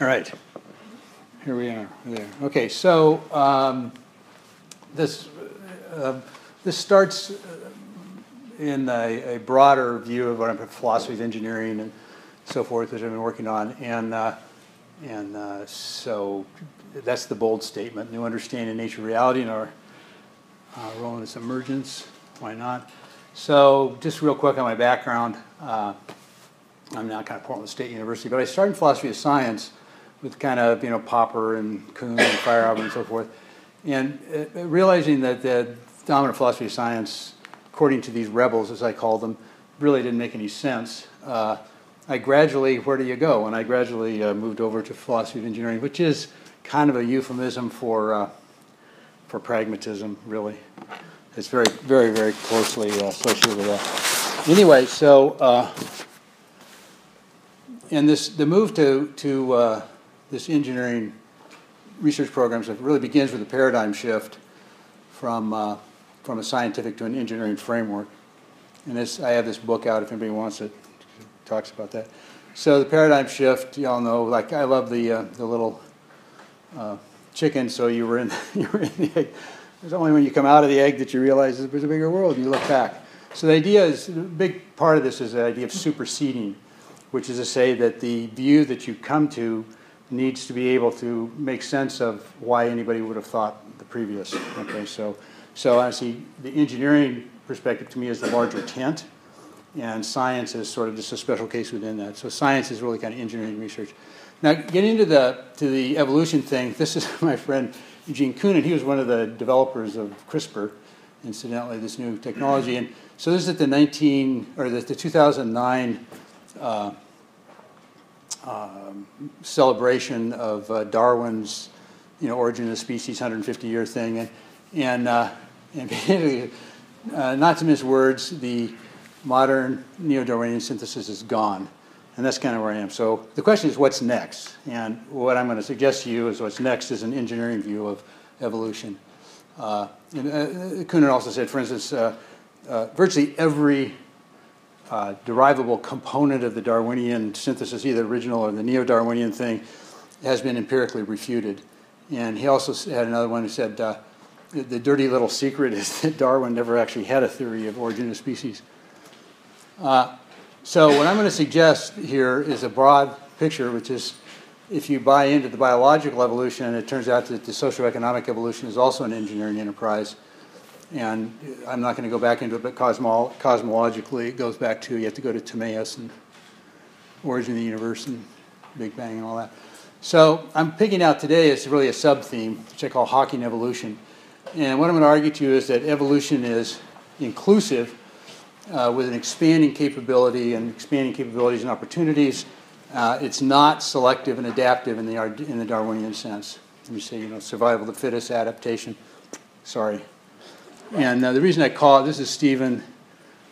All right, here we are. There. Okay, so this starts in a broader view of what I'm philosophy of engineering and so forth, which I've been working on, and so that's the bold statement: new understanding of nature, reality, and our role in its emergence. Why not? So just real quick on my background. I'm now kind of Portland State University, but I started in philosophy of science with kind of, you know, Popper and Kuhn and Feyerabend and so forth, and realizing that the dominant philosophy of science, according to these rebels, as I call them, really didn't make any sense. I gradually, where do you go? And I gradually moved over to philosophy of engineering, which is kind of a euphemism for pragmatism, really. It's very, very, very closely associated with that. Anyway, so... and the move to this engineering research program really begins with a paradigm shift from a scientific to an engineering framework. And this, I have this book out if anybody wants it. It talks about that. So the paradigm shift, you all know. Like I love the little chicken. So you were in the egg. It's only when you come out of the egg that you realize there's a bigger world and you look back. So the idea is a big part of this is the idea of superseding, which is to say that the view that you come to needs to be able to make sense of why anybody would have thought the previous. Okay, so I see the engineering perspective to me is the larger tent, and science is sort of just a special case within that. So science is really kind of engineering research. Now, getting to the evolution thing, this is my friend Eugene Koonin. He was one of the developers of CRISPR, incidentally, this new technology. And so this is at the 2009. Celebration of Darwin's, you know, Origin of the Species 150-year thing, and not to miss words, the modern neo-Darwinian synthesis is gone, and that's kind of where I am. So the question is, what's next? And what I'm going to suggest to you is what's next is an engineering view of evolution. Kuhn also said, for instance, virtually every derivable component of the Darwinian synthesis, either original or the neo-Darwinian thing, has been empirically refuted. And he also had another one who said, the dirty little secret is that Darwin never actually had a theory of origin of species. So what I'm going to suggest here is a broad picture, which is if you buy into the biological evolution, it turns out that the socioeconomic evolution is also an engineering enterprise. And I'm not going to go back into it, but cosmologically it goes back to, you have to go to Timaeus and Origin of the Universe and Big Bang and all that. So I'm picking out today is really a sub-theme, which I call Hawking evolution. And what I'm going to argue to you is that evolution is inclusive with an expanding capability and expanding capabilities and opportunities. It's not selective and adaptive in the Darwinian sense. You say, you know, survival of the fittest, adaptation. Sorry. And the reason I call it, this is Stephen.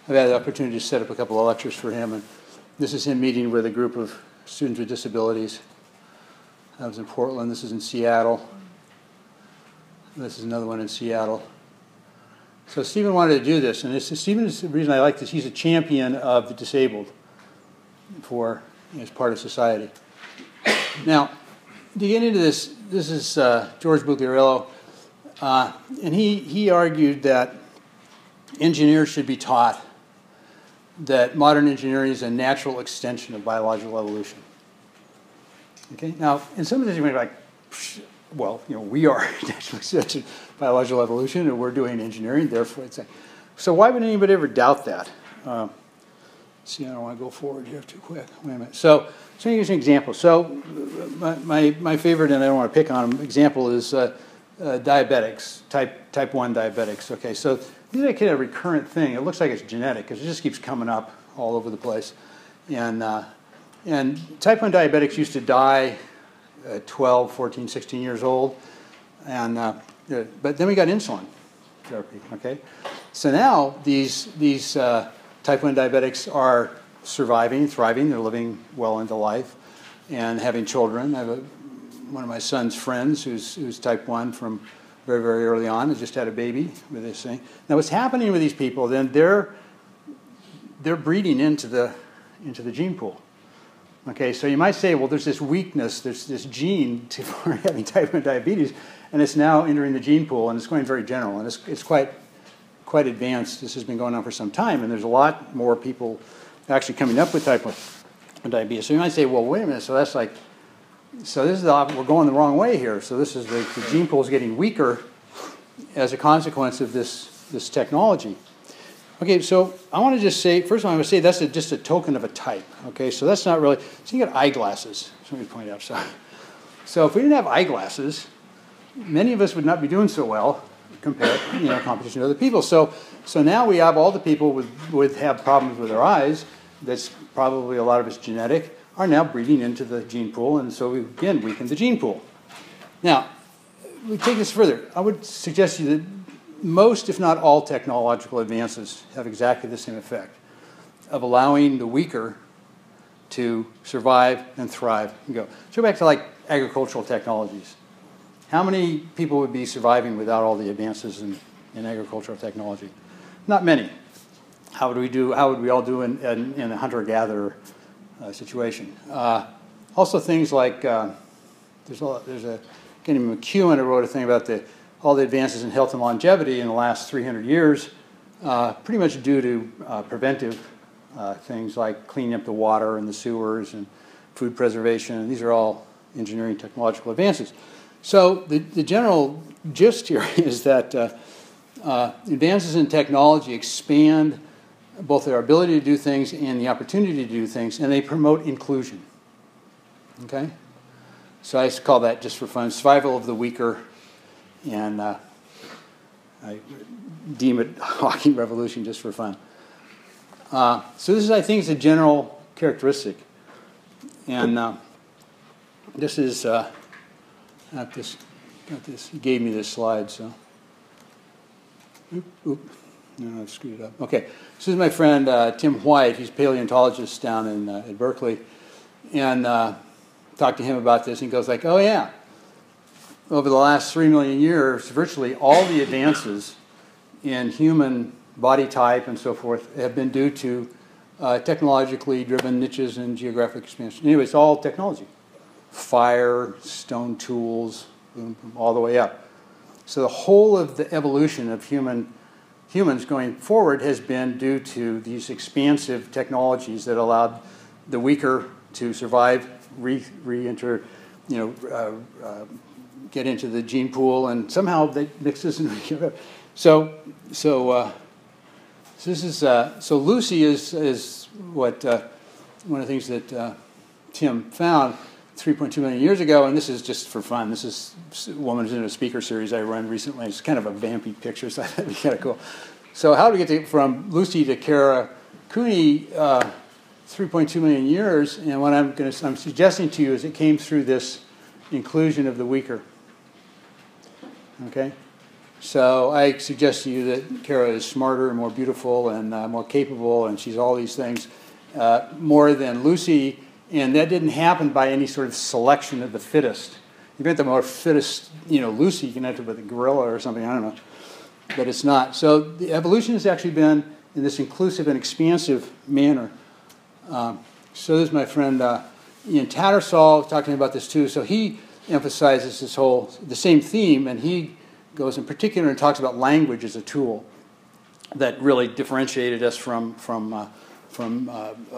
I've had the opportunity to set up a couple of lectures for him, and this is him meeting with a group of students with disabilities. I was in Portland. This is in Seattle. This is another one in Seattle. So Stephen wanted to do this, and Stephen is the reason I like this. He's a champion of the disabled as part of society. Now, to get into this, this is George Bucciarello. And he argued that engineers should be taught that modern engineering is a natural extension of biological evolution. Okay. Now, in some of this, you might be like, well, you know, we are a natural extension of biological evolution, and we're doing engineering, therefore it's a... So why would anybody ever doubt that? See, I don't want to go forward here too quick. Wait a minute. So here's an example. So my favorite, and I don't want to pick on him, example is... diabetics, type 1 diabetics. Okay, so this is a kind of recurrent thing. It looks like it's genetic because it just keeps coming up all over the place. And type 1 diabetics used to die at 12, 14, 16 years old. But then we got insulin therapy. Okay, so now these type 1 diabetics are surviving, thriving. They're living well into life and having children. I have one of my son's friends who's type 1 from very, very early on has just had a baby with this thing. Now what's happening with these people then, they're breeding into the gene pool. Okay, so you might say, well, there's this weakness, there's this gene for having type 1 diabetes, and it's now entering the gene pool, and it's going very general, and it's quite advanced. This has been going on for some time, and there's a lot more people actually coming up with type 1 diabetes. So you might say, well, wait a minute, so that's like, so this is the, we're going the wrong way here. So this is the gene pool is getting weaker as a consequence of this technology. Okay, so I want to just say, first of all, I'm going to say that's just a token of a type. Okay, so that's not really, so you got eyeglasses. Somebody pointed out, sorry. So if we didn't have eyeglasses, many of us would not be doing so well compared, you know, competition to other people. So now we have all the people have problems with their eyes, that's probably a lot of it's genetic, are now breeding into the gene pool, and so we, again, weaken the gene pool. Now, we take this further. I would suggest to you that most, if not all, technological advances have exactly the same effect of allowing the weaker to survive and thrive and go. So go back to like agricultural technologies. How many people would be surviving without all the advances in agricultural technology? Not many. How would we all do in a hunter-gatherer situation? Also things like, there's a guy named McEwen who wrote a thing about all the advances in health and longevity in the last 300 years, pretty much due to preventive things like cleaning up the water and the sewers and food preservation. These are all engineering technological advances. So the general gist here is that advances in technology expand both their ability to do things and the opportunity to do things, and they promote inclusion. Okay? So I used to call that, just for fun, survival of the weaker. And I deem it Hawking revolution just for fun. So this is, I think, is a general characteristic. And this is, he gave me this slide, so. No, I've screwed it up. Okay, this is my friend Tim White. He's a paleontologist down in, at Berkeley. And talked to him about this, and he goes like, oh, yeah. Over the last 3 million years, virtually all the advances in human body type and so forth have been due to technologically driven niches and geographic expansion. Anyway, it's all technology. Fire, stone tools, boom, boom, all the way up. So the whole of the evolution of humans going forward has been due to these expansive technologies that allowed the weaker to survive, re-enter, you know, get into the gene pool, and somehow they mix this in. So Lucy is what one of the things that Tim found 3.2 million years ago, and this is just for fun. This is a woman's in a speaker series I run recently. It's kind of a vampy picture, so that'd be kind of cool. So how do we get from Lucy to Kara Cooney? 3.2 million years, and what I'm suggesting to you is it came through this inclusion of the weaker. Okay? So I suggest to you that Kara is smarter and more beautiful and more capable, and she's all these things more than Lucy, and that didn't happen by any sort of selection of the fittest. You get the more fittest, you know, Lucy connected with a gorilla or something, I don't know. But it's not. So the evolution has actually been in this inclusive and expansive manner. So there's my friend Ian Tattersall talking about this too. So he emphasizes this whole, the same theme, and he goes in particular and talks about language as a tool that really differentiated us from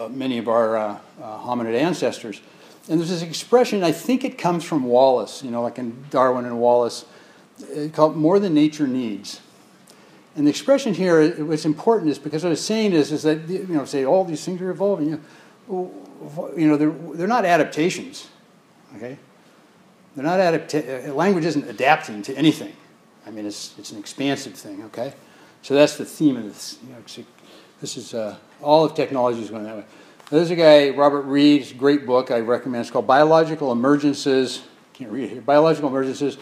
many of our hominid ancestors. And there's this expression, I think it comes from Wallace, you know, like in Darwin and Wallace, called more than nature needs. And the expression here, what's important is, because what it's saying is that, you know, say all these things are evolving, you know, they're not adaptations, okay? They're not language isn't adapting to anything. I mean, it's an expansive thing, okay? So that's the theme of this. You know, this is, all of technology is going that way. There's a guy, Robert Reed, great book I recommend. It's called Biological Emergences. Can't read it here. Biological Emergences,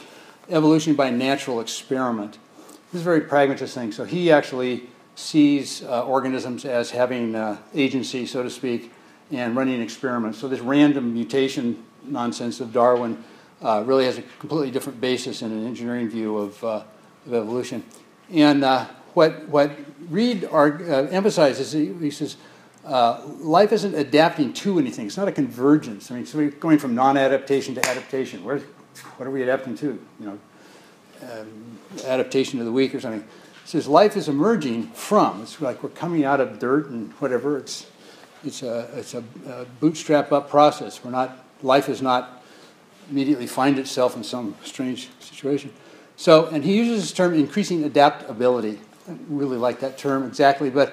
Evolution by Natural Experiment. This is a very pragmatist thing. So he actually sees organisms as having agency, so to speak, and running experiments. So this random mutation nonsense of Darwin really has a completely different basis in an engineering view of evolution. And what Reed emphasizes, he says, Life isn't adapting to anything. It's not a convergence. I mean, so we're going from non-adaptation to adaptation. What are we adapting to? You know, adaptation to the weak or something. It says life is emerging from. It's like we're coming out of dirt and whatever. It's a bootstrap up process. We're not. Life does not immediately find itself in some strange situation. So, and he uses this term, increasing adaptability. I don't really like that term exactly, but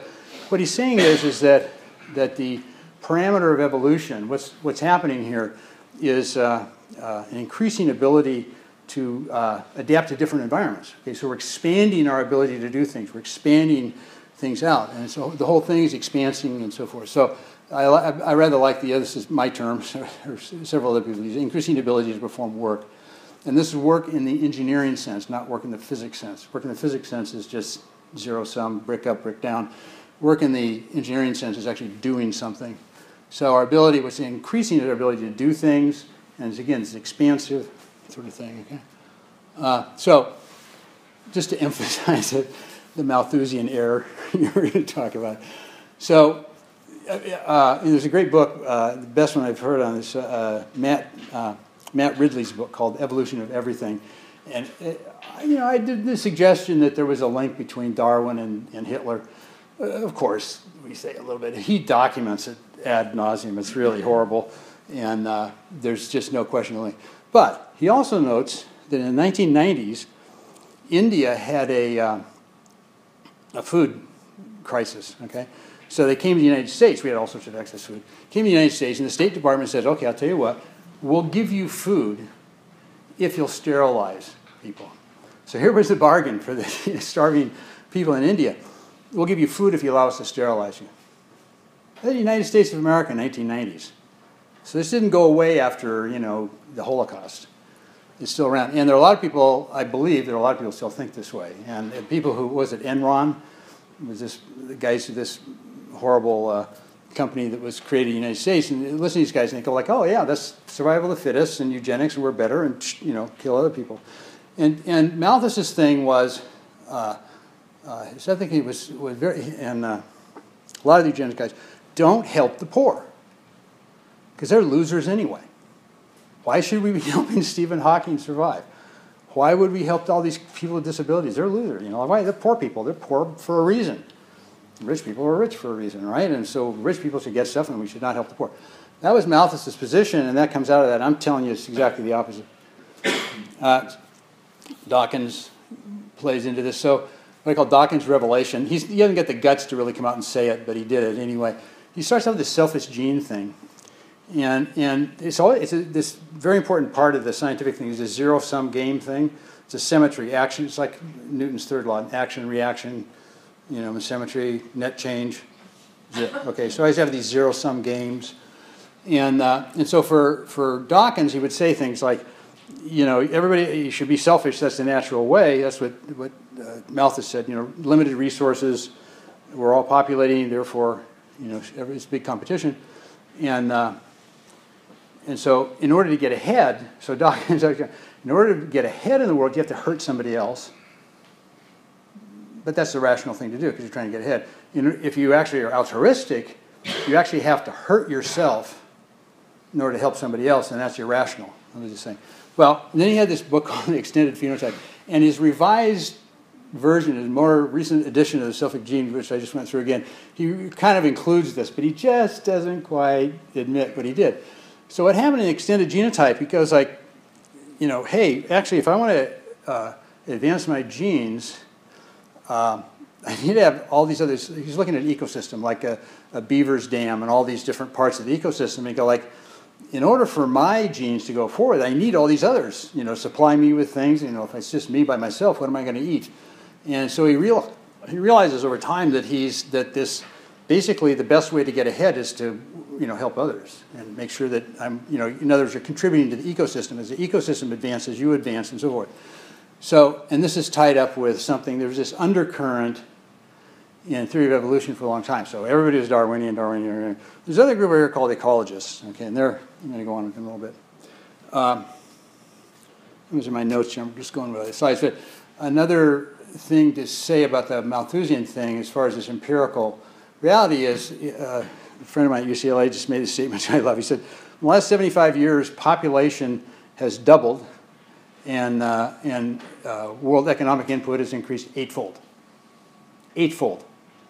what he's saying is that the parameter of evolution, what's happening here, is an increasing ability to adapt to different environments. Okay, so we're expanding our ability to do things. We're expanding things out, and so the whole thing is expanding and so forth. So I rather like the other. This is my term. Or several other people use increasing ability to perform work, and this is work in the engineering sense, not work in the physics sense. Work in the physics sense is just zero sum, brick up, brick down. Work in the engineering sense is actually doing something. So our ability was increasing our ability to do things, and it's, again, it's an expansive sort of thing. Okay. So just to emphasize it, the Malthusian error you were going to talk about. So there's a great book, the best one I've heard on this, Matt Ridley's book called Evolution of Everything. And I did the suggestion that there was a link between Darwin and Hitler. Of course, we say a little bit. He documents it ad nauseum. It's really horrible, and there's just no question of link. But he also notes that in the 1990s, India had a food crisis. Okay, so they came to the United States. We had all sorts of excess food. Came to the United States, and the State Department says, "Okay, I'll tell you what. We'll give you food if you'll sterilize people." So here was the bargain for the starving people in India. We'll give you food if you allow us to sterilize you. The United States of America, 1990s. So this didn't go away after, the Holocaust. It's still around. And there are a lot of people, I believe, still think this way. And people who, was it Enron? It was the guys of this horrible company that was created in the United States. And listen to these guys, and they go like, oh, yeah, that's survival of the fittest and eugenics, and we're better, and, kill other people. And Malthus's thing was... so I think he was very, and a lot of the eugenics guys, don't help the poor, because they're losers anyway. Why should we be helping Stephen Hawking survive? Why would we help all these people with disabilities? They're losers, Why? They're poor people. They're poor for a reason. Rich people are rich for a reason, right? And so rich people should get stuff, and we should not help the poor. That was Malthus's position, and that comes out of that. I'm telling you, it's exactly the opposite. Dawkins plays into this, so. What I call Dawkins' revelation. He doesn't get the guts to really come out and say it, but he did it anyway. He starts out with this selfish gene thing. And this very important part of the scientific thing is a zero-sum game thing. It's a symmetry action. It's like Newton's third law, action, reaction, symmetry, net change. Okay, so I always have these zero-sum games. And so for Dawkins, he would say things like, everybody should be selfish. That's the natural way. That's what Malthus said. Limited resources. We're all populating. Therefore, it's a big competition. And so, in order to get ahead, in order to get ahead in the world, you have to hurt somebody else. But that's the rational thing to do because you're trying to get ahead. If you actually are altruistic, you actually have to hurt yourself in order to help somebody else, and that's irrational. I was just saying. Well, and then he had this book called The Extended Phenotype. And his revised version, his more recent edition of the selfish gene, which I just went through again, he kind of includes this, but he just doesn't quite admit what he did. So what happened in extended genotype, he goes like, hey, actually, if I want to advance my genes, I need to have all these others. He's looking at an ecosystem, like a beaver's dam and all these different parts of the ecosystem. And he go like, in order for my genes to go forward, I need all these others, supply me with things. If it's just me by myself, what am I going to eat? And so he realizes over time that this basically the best way to get ahead is to help others and make sure that I'm in other words, are contributing to the ecosystem. As the ecosystem advances, you advance and so forth. So and this is tied up with something. There was this undercurrent in theory of evolution for a long time. So everybody was Darwinian. There's another group over here called ecologists. Okay, and I'm going to go on with them a little bit. Those are my notes here. I'm just going with the slides. But another thing to say about the Malthusian thing as far as this empirical reality is, a friend of mine at UCLA just made a statement I love. He said, in the last 75 years, population has doubled, and world economic input has increased eightfold. Eightfold.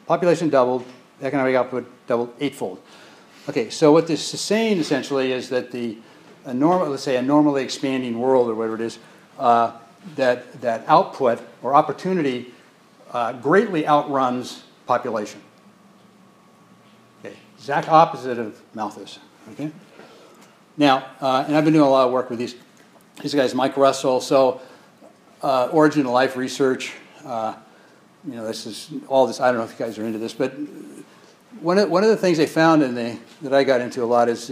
Population doubled, economic output doubled eightfold. Okay, so what this is saying essentially is that the normal, let's say a normally expanding world or whatever it is, that output or opportunity greatly outruns population. Okay, exact opposite of Malthus. Okay, now and I've been doing a lot of work with these guys, Mike Russell. So origin of life research. You know, this is all this. I don't know if you guys are into this, but one of the things they found in that I got into a lot is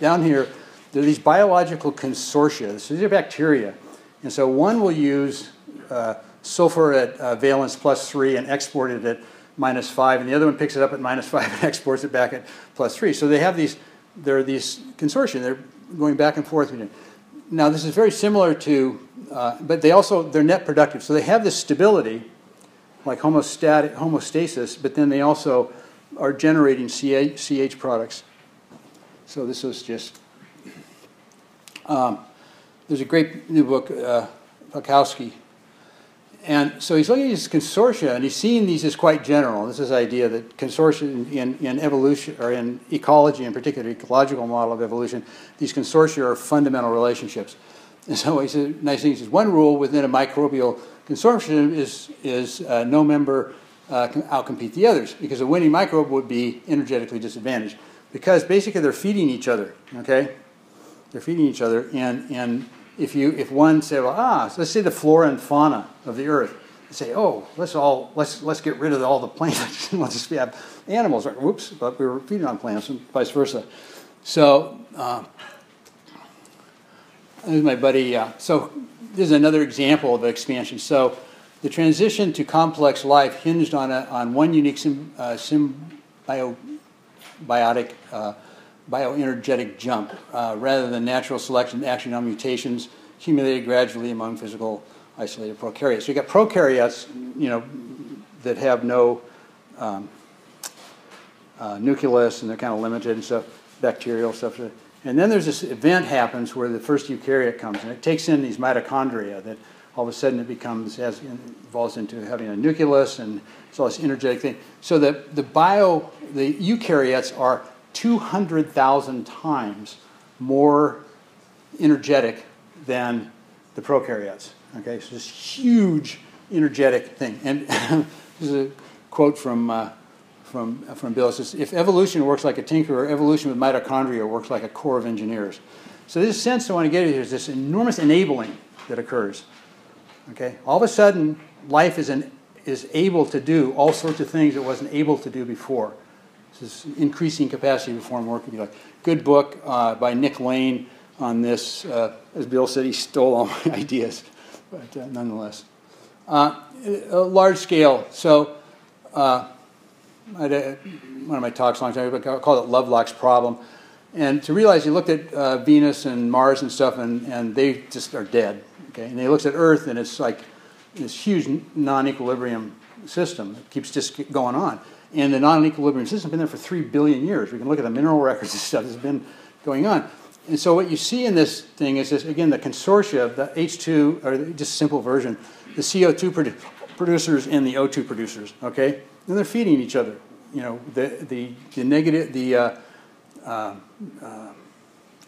down here there are these biological consortia. So these are bacteria, and so one will use sulfur at valence +3 and export it at -5, and the other one picks it up at -5 and exports it back at +3. So they have these. There are these consortia. They're going back and forth. Now this is very similar to, but they're net productive. So they have this stability, like homostasis, but then they also are generating CH products. So this was just, there's a great new book, Pachowski. And so he's looking at these consortia, and he's seeing these as quite general. This is the idea that consortia in evolution, or in ecology in particular, ecological model of evolution, these consortia are fundamental relationships. And so he said, nice thing, he says, one rule within a microbial consortium is no member can outcompete the others, because a winning microbe would be energetically disadvantaged, because basically they're feeding each other, okay? They're feeding each other, and if one say, well, so let's say the flora and fauna of the earth, say, oh, let's get rid of all the plants and let's just have animals. Whoops, but we were feeding on plants and vice versa. So this is my buddy. So this is another example of expansion. So the transition to complex life hinged on one unique bioenergetic jump, rather than natural selection action on mutations accumulated gradually among physical isolated prokaryotes. So you got prokaryotes, you know, that have no nucleus and they're kind of limited and stuff, bacterial stuff. And then there's this event happens where the first eukaryote comes and it takes in these mitochondria that all of a sudden it becomes, evolves into having a nucleus and it's all this energetic thing. So the eukaryotes are 200,000 times more energetic than the prokaryotes. Okay, so this huge energetic thing. And this is a quote from Bill. It says, if evolution works like a tinkerer, evolution with mitochondria works like a corps of engineers. So this sense I want to get at here is this enormous enabling that occurs. Okay, all of a sudden, life is able to do all sorts of things it wasn't able to do before. This is increasing capacity to perform work, if you like. Good book by Nick Lane on this. As Bill said, he stole all my ideas, but nonetheless. Large scale. So I had one of my talks a long time ago, I called it Lovelock's Problem. And to realize, you looked at Venus and Mars and stuff, and they just are dead. Okay? And they looked at Earth, and it's like this huge non-equilibrium system that keeps just going on. And the non-equilibrium system has been there for 3 billion years. We can look at the mineral records and stuff that's been going on. And so what you see in this thing is this, again, the consortia of the H2, or just simple version, the CO2 producers and the O2 producers, okay? And they're feeding each other. You know, the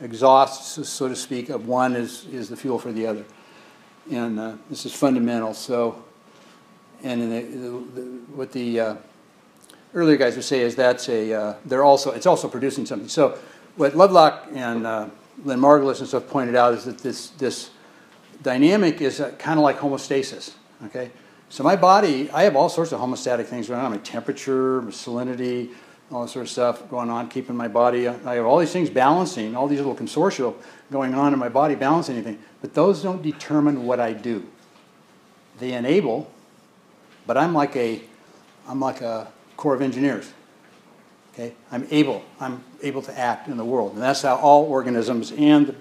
exhausts, so to speak, of one is the fuel for the other. And this is fundamental. So, and in earlier guys would say is that's a, it's also producing something. So what Lovelock and Lynn Margulis and stuff pointed out is that this dynamic is kind of like homeostasis, okay? So my body, I have all sorts of homeostatic things going on, my temperature, my salinity, all that sort of stuff going on, keeping my body, I have all these things balancing, all these little consortia going on in my body balancing anything, but those don't determine what I do. They enable, but I'm like a Corps of Engineers. Okay, I'm able to act in the world, and that's how all organisms and the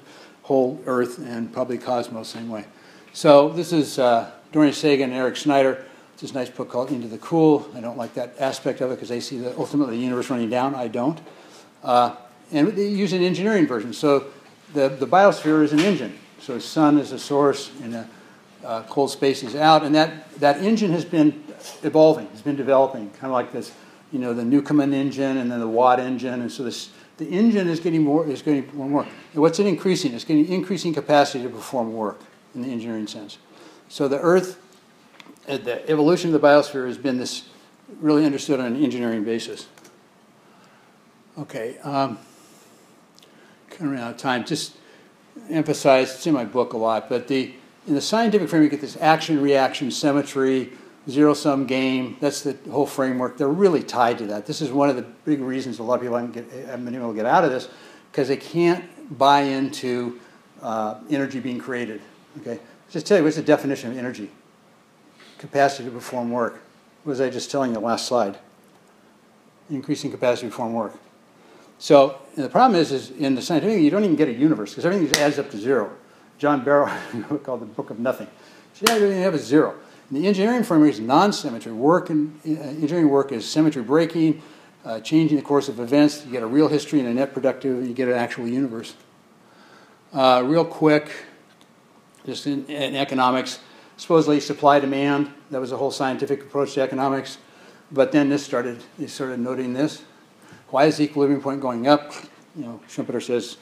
whole Earth and probably cosmos same way. So this is Dorian Sagan and Eric Snyder Just nice to put into the cool. I don't like that aspect of it because they see the ultimately the universe running down. I don't. And they use an engineering version. So the biosphere is an engine. So sun is a source and a cold space is out. And that engine has been evolving. It's been developing, kind of like this, you know, the Newcomen engine and then the Watt engine. And so this, the engine is getting more, And what's it increasing? It's getting increasing capacity to perform work in the engineering sense. So the Earth, the evolution of the biosphere has been this really understood on an engineering basis. Okay, kind of ran out of time. Just emphasize, it's in my book a lot, but in the scientific frame, you get this action, reaction, symmetry, zero-sum game. That's the whole framework. They're really tied to that. This is one of the big reasons a lot of people haven't been able to get out of this, because they can't buy into energy being created. Okay, just tell you what's the definition of energy. Capacity to perform work. What was I just telling you in the last slide? Increasing capacity to perform work. So the problem is in the scientific, you don't even get a universe, because everything just adds up to zero. John Barrow called the Book of Nothing. So yeah, you don't even have a zero. And the engineering framework is non-symmetry. Work and engineering work is symmetry breaking, changing the course of events. You get a real history and a net productive, and you get an actual universe. Real quick, just in economics, supposedly supply-demand. That was a whole scientific approach to economics. But then they started noting this. Why is the equilibrium point going up? You know, Schumpeter says,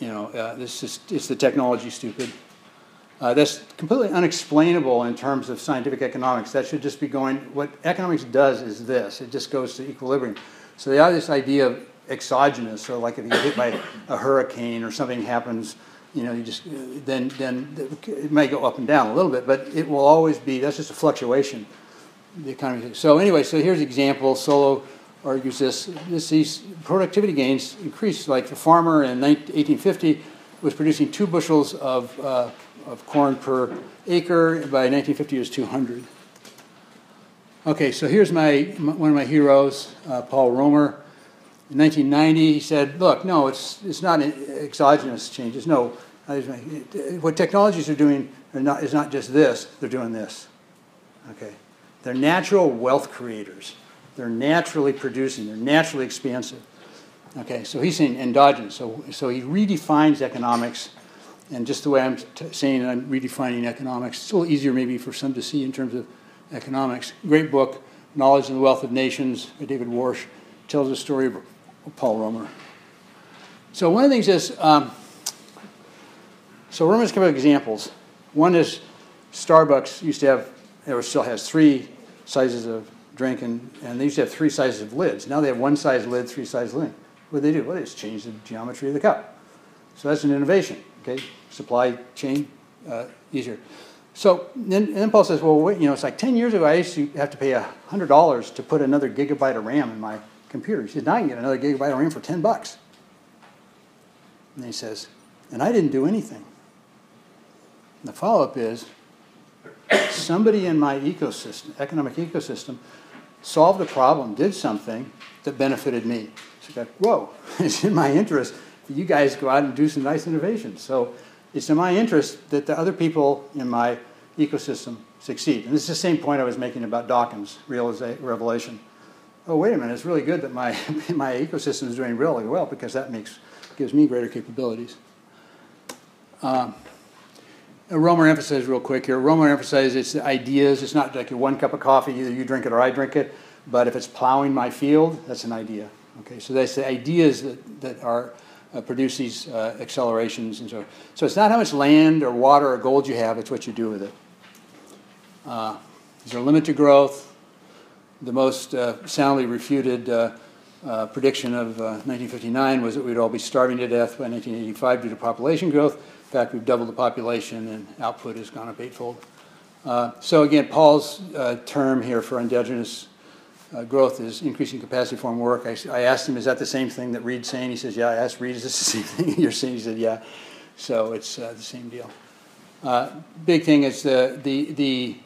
you know, it's the technology, stupid. That's completely unexplainable in terms of scientific economics. That should just be going, what economics does is this. It just goes to equilibrium. So they have this idea of exogenous. So like if you get hit by a hurricane or something happens, you know, you just then it may go up and down a little bit, but it will always be. That's just a fluctuation. The economy. So anyway, so here's an example. Solow argues this. These productivity gains increased. Like the farmer in 1850 was producing 2 bushels of corn per acre. By 1950, it was 200. Okay, so here's one of my heroes, Paul Romer. In 1990, he said, look, no, it's not exogenous changes. No, what technologies are doing is not just this. They're doing this. Okay. They're natural wealth creators. They're naturally producing. They're naturally expansive. Okay, so he's saying endogenous. So he redefines economics. And just the way I'm saying it, I'm redefining economics. It's a little easier maybe for some to see in terms of economics. Great book, Knowledge and the Wealth of Nations by David Warsh. Tells the story of Paul Romer. So one of the things is, so Romer's come up with examples. One is Starbucks used to have, or still has 3 sizes of drink, and they used to have 3 sizes of lids. Now they have 1 size lid, 3 size lid. What do? Well, they just change the geometry of the cup. So that's an innovation, okay? Supply chain, easier. So then Paul says, well, wait, you know, it's like 10 years ago I used to have to pay $100 to put another gigabyte of RAM in my computer. He says, now I can get another gigabyte of RAM for $10. And he says, and I didn't do anything. And the follow-up is, somebody in my ecosystem, economic ecosystem, solved a problem, did something that benefited me. So he's like, whoa, it's in my interest that you guys go out and do some nice innovations. So it's in my interest that the other people in my ecosystem succeed. And this is the same point I was making about Dawkins' revelation. Oh, wait a minute, it's really good that my ecosystem is doing really well because that gives me greater capabilities. Romer emphasized real quick here. Romer emphasized it's the ideas. It's not like one cup of coffee. Either you drink it or I drink it. But if it's plowing my field, that's an idea. Okay, so that's the ideas that are produce these accelerations and so on. So it's not how much land or water or gold you have. It's what you do with it. Is there a limit to growth? The most soundly refuted prediction of 1959 was that we'd all be starving to death by 1985 due to population growth. In fact, we've doubled the population and output has gone up 8-fold. So again, Paul's term here for endogenous growth is increasing capacity to perform work. I asked him, is that the same thing that Reed's saying? He says, yeah. I asked Reed, is this the same thing you're saying? He said, yeah. So it's the same deal. Big thing is the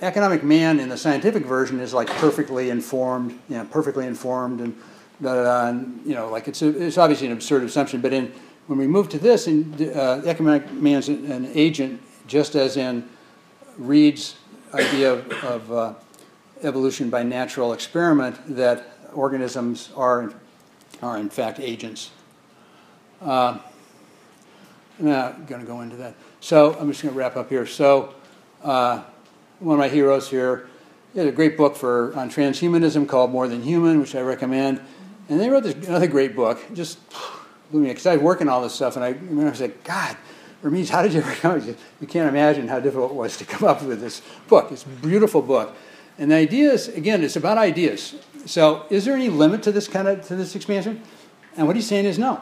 economic man in the scientific version is like perfectly informed, you know, and da da da, and, you know, like it's obviously an absurd assumption. But when we move to this, economic man's an agent, just as in Reed's idea of evolution by natural experiment that organisms are in fact agents. I'm not going to go into that. So I'm just going to wrap up here. So one of my heroes here, he had a great book on transhumanism called More Than Human, which I recommend. And they wrote another great book. Just blew me, because I work on all this stuff, and I remember I was like, God, Ramesh, how did you ever come? You can't imagine how difficult it was to come up with this book. It's a beautiful book. And the idea is, again, it's about ideas. So is there any limit to this expansion? And what he's saying is no.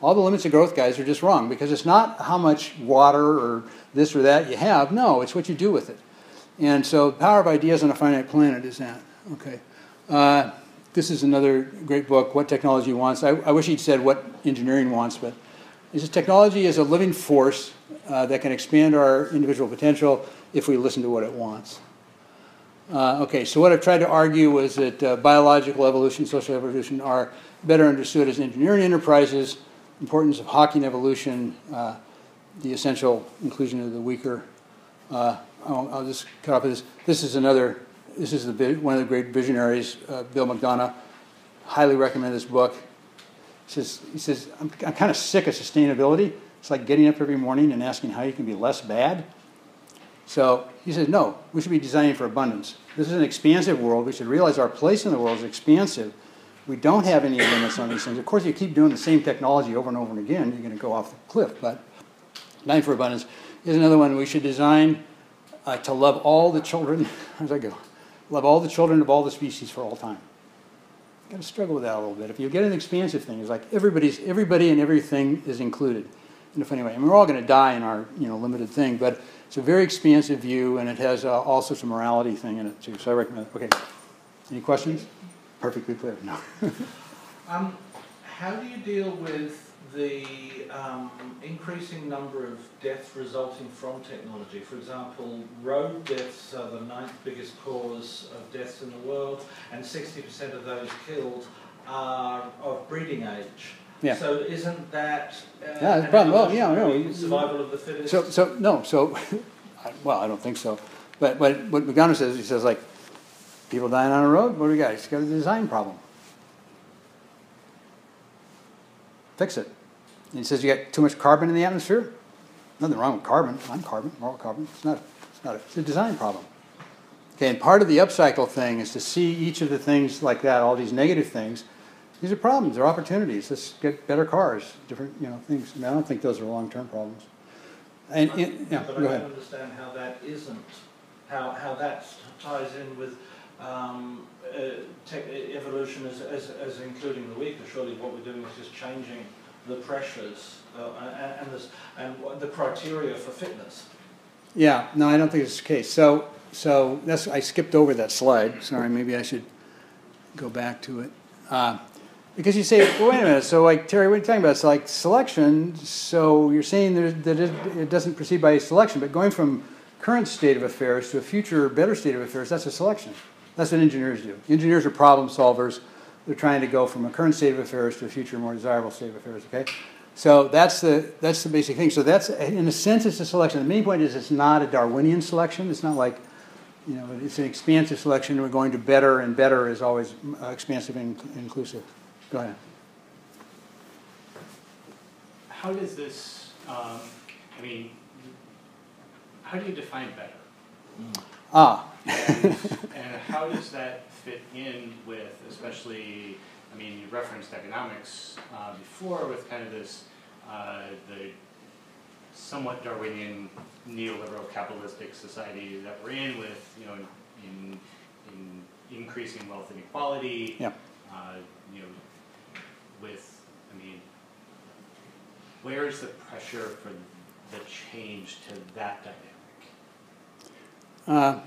All the limits of growth guys are just wrong, because it's not how much water or this or that you have. No, it's what you do with it. And so the power of ideas on a finite planet is that. Okay. This is another great book, What Technology Wants. I wish he'd said what engineering wants, but he says technology is a living force that can expand our individual potential if we listen to what it wants. Okay, so what I've tried to argue was that biological evolution, social evolution are better understood as engineering enterprises, importance of Hawking evolution, the essential inclusion of the weaker. I'll just cut off with this. This is one of the great visionaries, Bill McDonough. Highly recommend this book. He says I'm kind of sick of sustainability. It's like getting up every morning and asking how you can be less bad. So he says, no, we should be designing for abundance. This is an expansive world. We should realize our place in the world is expansive. We don't have any limits on these things. Of course, you keep doing the same technology over and over and again, you're going to go off the cliff. But designing for abundance is another one. We should design to love all the children. How does that go? Love all the children of all the species for all time. You've got to struggle with that a little bit. If you get an expansive thing, it's like everybody and everything is included in a funny way. And we're all going to die in our limited thing, but it's a very expansive view, and it has also some morality thing in it too. So I recommend it. Okay, any questions? Perfectly clear. No. How do you deal with the increasing number of deaths resulting from technology? For example, road deaths are the 9th biggest cause of deaths in the world, and 60% of those killed are of breeding age. Yeah. So isn't that that's a problem? Well, yeah, no. Survival of the fittest. So no. Well, I don't think so. But what McDonough says, he says like, people dying on a road, what do we got? It's got a design problem. Fix it. And he says you got too much carbon in the atmosphere. Nothing wrong with carbon. I'm carbon, moral carbon. It's a design problem. Okay, and part of the upcycle thing is to see each of the things like that, all these negative things. These are problems. They're opportunities. Let's get better cars, different things. And I don't think those are long-term problems. But I don't understand how that isn't. How that ties in with evolution as including the weaker. Surely what we're doing is just changing the pressures and the criteria for fitness. Yeah, no, I don't think it's the case. So that's, I skipped over that slide. Sorry, maybe I should go back to it. Because you say, well, wait a minute, so like, Terry, what are you talking about? It's like selection, so you're saying that it doesn't proceed by selection, but going from current state of affairs to a future better state of affairs, that's a selection. That's what engineers do. Engineers are problem solvers. They're trying to go from a current state of affairs to a future, more desirable state of affairs, okay? So that's the basic thing. So that's, in a sense, it's a selection. The main point is it's not a Darwinian selection. It's not like, it's an expansive selection. We're going to better, and better is always expansive and inclusive. Go ahead. How does this, how do you define better? Mm. And how does that fit in with, especially, you referenced economics before with kind of this, the somewhat Darwinian neoliberal capitalistic society that we're in with, in increasing wealth inequality, yeah. Where's the pressure for the change to that dynamic?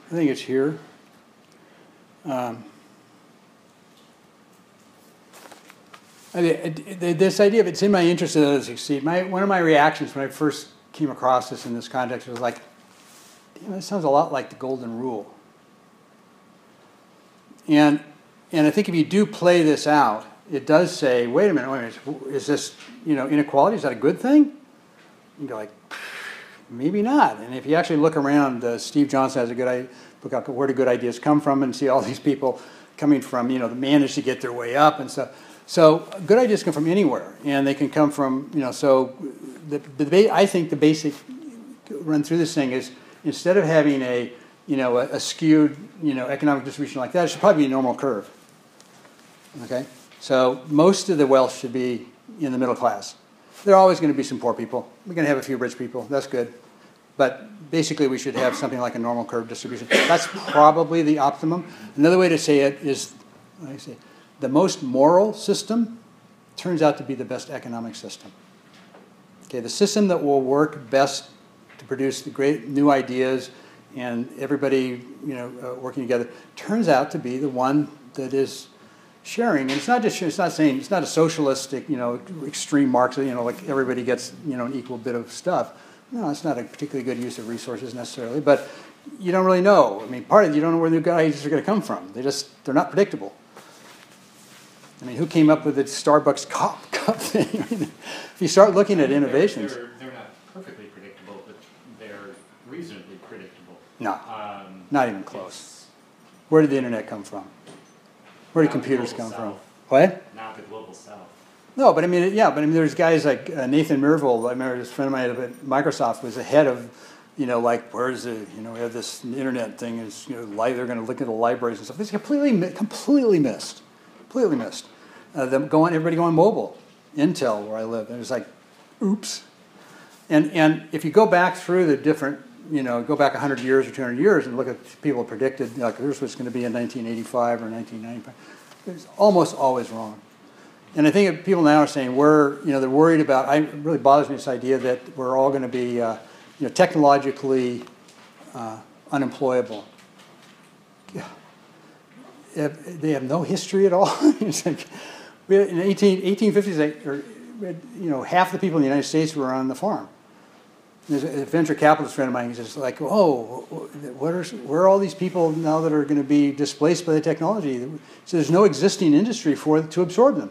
I think it's here. This idea of it's in my interest that others succeed. One of my reactions when I first came across this in this context was like, damn, that sounds a lot like the golden rule. And I think if you do play this out, it does say, wait a minute, is this, inequality, is that a good thing? You go like, maybe not. And if you actually look around, Steve Johnson has a good book out, Where Do Good Ideas Come From, and see all these people coming from, you know, the managed to get their way up and stuff. So good ideas come from anywhere, and they can come from, you know, so I think the basic run through this thing is, instead of having a, you know, a skewed, you know, economic distribution like that, it should probably be a normal curve, okay? So most of the wealth should be in the middle class. There are always going to be some poor people. We're going to have a few rich people. That's good. But basically, we should have something like a normal curve distribution. That's probably the optimum. Another way to say it is, I say, the most moral system turns out to be the best economic system. Okay, the system that will work best to produce the great new ideas and everybody, you know, working together turns out to be the one that is sharing. And it's not just it's not saying it's not a socialistic, you know, extreme Marxist, you know, like everybody gets, you know, an equal bit of stuff. No, it's not a particularly good use of resources necessarily, but you don't really know. I mean, part of it, you don't know where the good ideas are going to come from. They're not predictable. I mean, who came up with the Starbucks cup thing? I mean, if you start looking at innovations, they're not perfectly predictable, but they're reasonably predictable. No, not even close. Where did the internet come from? Where do computers come from? What? Not the global south. No, but I mean, yeah, but I mean, there's guys like Nathan Mirville. I remember this friend of mine at Microsoft was the head of, you know, like, where's the, you know, we have this internet thing is, you know, they're going to look at the libraries and stuff. It's completely missed. Them going, everybody going mobile. Intel, where I live, and it was like, oops. And if you go back through the different, you know, go back 100 years or 200 years and look at people predicted, you know, like, here's what's going to be in 1985 or 1995. It's almost always wrong. And I think people now are saying we're, you know, they're worried about. It really bothers me, this idea that we're all going to be, you know, technologically unemployable. Yeah. They have no history at all. It's like, we had, in 1850s, you know, half the people in the United States were on the farm. And there's a venture capitalist friend of mine who's just like, oh, where are all these people now that are going to be displaced by the technology? So there's no existing industry to absorb them.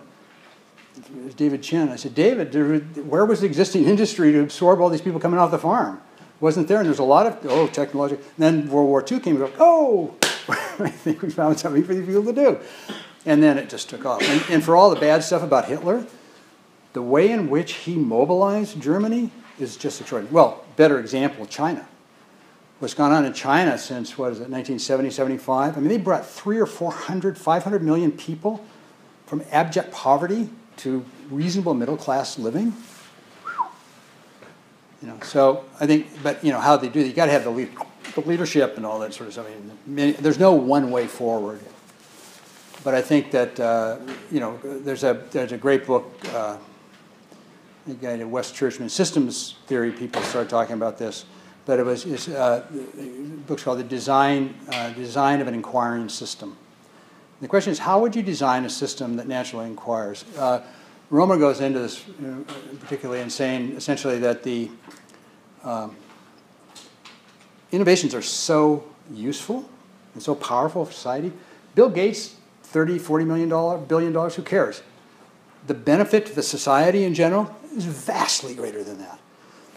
It was David Chen. I said, David, where was the existing industry to absorb all these people coming off the farm? It wasn't there, and there's a lot of, oh, technology. And then World War II came, and like, oh, I think we found something for these people to do. And then it just took off. And for all the bad stuff about Hitler, the way in which he mobilized Germany is just extraordinary. Well, better example, China. What's gone on in China since, what is it, 1970, 75? I mean, they brought 300 or 400, 500 million people from abject poverty to reasonable middle-class living. You know, so I think, but you know, how they do that, you got to have the leadership and all that sort of stuff. I mean, there's no one way forward. But I think that, you know, there's a great book, a guy named West Churchman, systems theory people started talking about this, but the book's called The Design of an Inquiring System. And the question is, how would you design a system that naturally inquires? Romer goes into this, you know, particularly in saying essentially that the innovations are so useful and so powerful for society. Bill Gates, $30, $40 billion, who cares? The benefit to the society in general is vastly greater than that.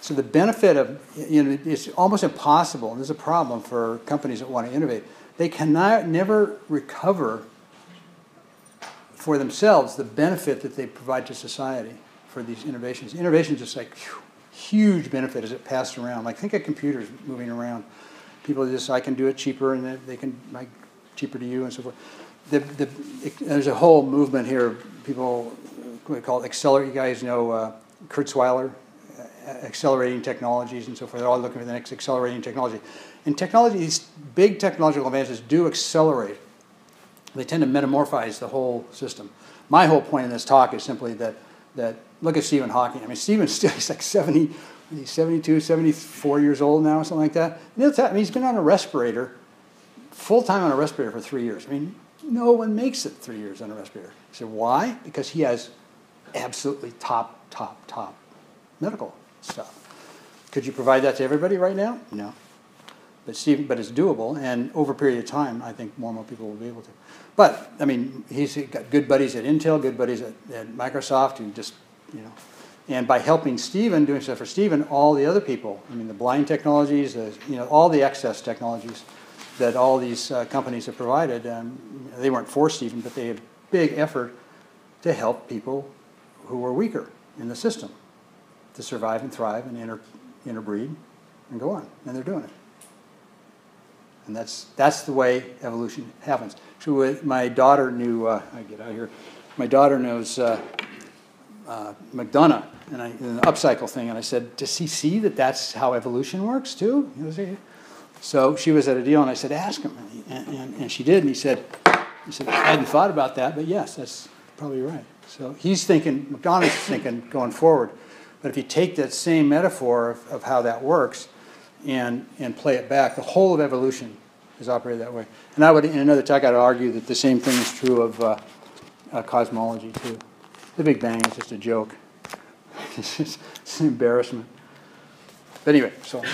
So the benefit of, you know, it's almost impossible, and there's a problem for companies that want to innovate. They cannot never recover for themselves the benefit that they provide to society for these innovations. Innovations just like huge benefit as it passed around. Like think of computers moving around. People just, I can do it cheaper, and they can, like, cheaper to you and so forth. There's a whole movement here. People call it Accelerate. You guys know Kurzweiler, accelerating technologies and so forth. They're all looking for the next accelerating technology. And technology, these big technological advances do accelerate. They tend to metamorphize the whole system. My whole point in this talk is simply that look at Stephen Hawking. I mean, Stephen's still, he's like 70, he's 72, 74 years old now, something like that. And I mean, he's been on a respirator, full-time on a respirator for 3 years. I mean, no one makes it 3 years on a respirator. So why? Because he has absolutely top medical stuff. Could you provide that to everybody right now? No. But it's doable, and over a period of time, I think more and more people will be able to. But, I mean, he's got good buddies at Intel, good buddies at Microsoft, who just, you know, And by helping Stephen, doing stuff for Stephen, all the other people, I mean, the blind technologies, all the access technologies that all these companies have provided, they weren't for Stephen, but they had a big effort to help people who were weaker in the system to survive and thrive and interbreed and go on. And they're doing it. And that's the way evolution happens. So my daughter knew, I get out of here, my daughter knows McDonough and an Upcycle thing, and I said, does he see that that's how evolution works too? So she was at a deal, and I said, ask him, and she did, and he said, I hadn't thought about that, but yes, that's probably right. So he's thinking, McDonough's thinking going forward, but if you take that same metaphor of how that works, and play it back. The whole of evolution is operated that way. And I would, in another talk, I'd argue that the same thing is true of cosmology, too. The Big Bang is just a joke. It's an embarrassment. But anyway, so...